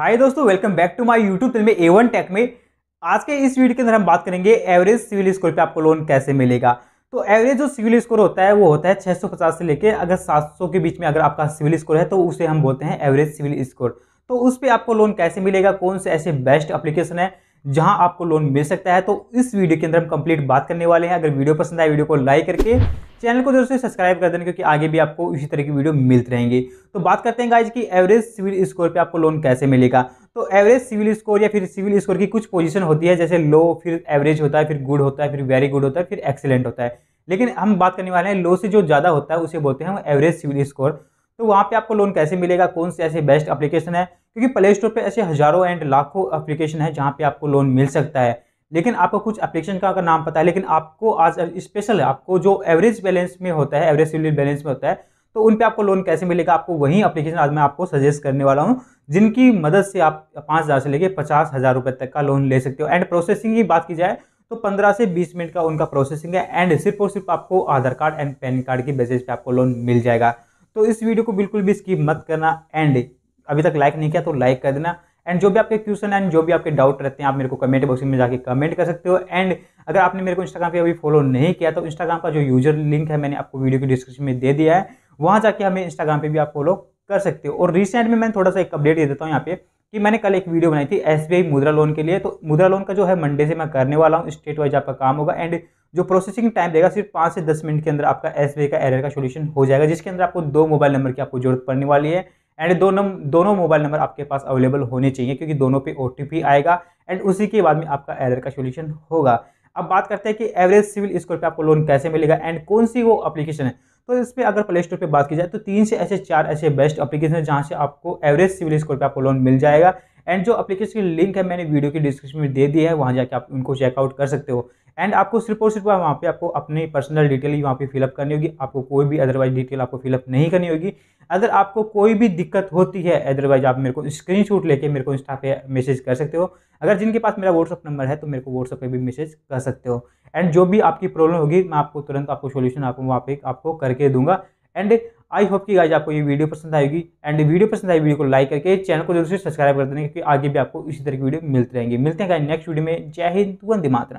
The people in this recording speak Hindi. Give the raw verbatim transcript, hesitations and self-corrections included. हाय दोस्तों, welcome back to my YouTube channel A one tech में। आज के इस वीडियो के अंदर हम बात करेंगे एवरेज सिविल स्कोर पे आपको लोन कैसे मिलेगा। तो एवरेज जो सिविल स्कोर होता है वो होता है छह सौ पचास से लेके अगर सात सौ के बीच में अगर आपका सिविल स्कोर है तो उसे हम बोलते हैं एवरेज सिविल स्कोर। तो उस पर आपको लोन कैसे मिलेगा, कौन से ऐसे बेस्ट एप्लीकेशन है जहां आपको लोन मिल सकता है, तो इस वीडियो के अंदर हम कंप्लीट बात करने वाले हैं। अगर वीडियो पसंद आए वीडियो को लाइक करके चैनल को जरूर से सब्सक्राइब कर देना, क्योंकि आगे भी आपको इसी तरह की वीडियो मिलते रहेंगे। तो बात करते हैं गाइज कि एवरेज सिविल स्कोर पे आपको लोन कैसे मिलेगा। तो एवरेज सिविल स्कोर या फिर सिविल स्कोर की कुछ पोजीशन होती है, जैसे लो, फिर एवरेज होता है, फिर गुड होता है, फिर वेरी गुड होता है, फिर एक्सीलेंट होता है। लेकिन हम बात करने वाले हैं लो से जो ज़्यादा होता है उसे बोलते हैं एवरेज सिविल स्कोर। तो वहाँ पे आपको लोन कैसे मिलेगा, कौन से ऐसे बेस्ट एप्लीकेशन है, क्योंकि प्ले स्टोर पे ऐसे हज़ारों एंड लाखों एप्लीकेशन है जहाँ पे आपको लोन मिल सकता है। लेकिन आपको कुछ एप्लीकेशन का नाम पता है, लेकिन आपको आज स्पेशल आपको जो एवरेज बैलेंस में होता है, एवरेज सिविल बैलेंस में होता है, तो उन पे आपको लोन कैसे मिलेगा, आपको वही एप्लीकेशन आज मैं आपको सजेस्ट करने वाला हूँ जिनकी मदद से आप पाँच हज़ार से लेकर पचास हज़ार रुपये तक का लोन ले सकते हो। एंड प्रोसेसिंग की बात की जाए तो पंद्रह से बीस मिनट का उनका प्रोसेसिंग है, एंड सिर्फ और सिर्फ आपको Aadhaar card and PAN card के बेसिस पे आपको लोन मिल जाएगा। तो इस वीडियो को बिल्कुल भी स्किप मत करना, एंड अभी तक लाइक नहीं किया तो लाइक कर देना। एंड जो भी आपके क्वेश्चन एंड जो भी आपके डाउट रहते हैं आप मेरे को कमेंट बॉक्स में जाके कमेंट कर सकते हो। एंड अगर आपने मेरे को इंस्टाग्राम पे अभी फॉलो नहीं किया तो इंस्टाग्राम का जो यूजर लिंक है मैंने आपको वीडियो के डिस्क्रिप्शन में दे दिया है, वहाँ जाके हमें इंस्टाग्राम पे भी आप फॉलो कर सकते हो। और रिसेंट में मैं थोड़ा सा एक अपडेट दे देता हूँ यहाँ पे कि मैंने कल एक वीडियो बनाई थी एसबीआई मुद्रा लोन के लिए। तो मुद्रा लोन का जो है मंडे से मैं करने वाला हूँ, स्टेट वाइज आपका काम होगा, एंड जो प्रोसेसिंग टाइम रहेगा सिर्फ पाँच से दस मिनट के अंदर आपका एसबीआई का एरर का सोल्यूशन हो जाएगा, जिसके अंदर आपको दो मोबाइल नंबर की आपको जरूरत पड़ने वाली है। एंड दो नम दोनों मोबाइल नंबर आपके पास अवेलेबल होने चाहिए, क्योंकि दोनों पे ओटीपी आएगा एंड उसी के बाद में आपका एरर का सॉल्यूशन होगा। अब बात करते हैं कि एवरेज सिविल स्कोर पे आपको लोन कैसे मिलेगा एंड कौन सी वो एप्लीकेशन है। तो इस पर अगर प्ले स्टोर पर बात की जाए तो तीन से ऐसे चार ऐसे बेस्ट एप्लीकेशन है जहाँ से आपको एवरेज सिविल स्कोर पर आपको लोन मिल जाएगा। एंड जो एप्लीकेशन की लिंक है मैंने वीडियो के डिस्क्रिप्शन में दे दी है, वहाँ जाके आप उनको चेकआउट कर सकते हो। एंड आपको सिर्फ और सिर्फ वहाँ पे आपको अपनी पर्सनल डिटेल ही वहाँ पे फिलअप करनी होगी, आपको कोई भी अदरवाइज डिटेल आपको फिलअप नहीं करनी होगी। अगर आपको कोई भी दिक्कत होती है अदरवाइज आप मेरे को स्क्रीनशॉट लेके मेरे को इंस्टा पे मैसेज कर सकते हो। अगर जिनके पास मेरा व्हाट्सअप नंबर है तो मेरे को व्हाट्सअप पे भी मैसेज कर सकते हो। एंड जो भी आपकी प्रॉब्लम होगी मैं आपको तुरंत आपको सोल्यूशन आपको वहाँ पे आपको करके दूंगा। एंड आई होप कि गाइस आपको ये वीडियो पसंद आएगी, एंड वीडियो पसंद आई वीडियो को लाइक करके चैनल को जरूर से सब्सक्राइब कर देना, क्योंकि आगे भी आपको इसी तरह की वीडियो मिलते रहेंगे। मिलते हैं गाइस नेक्स्ट वीडियो में। जय हिंद, वंदे मातरम।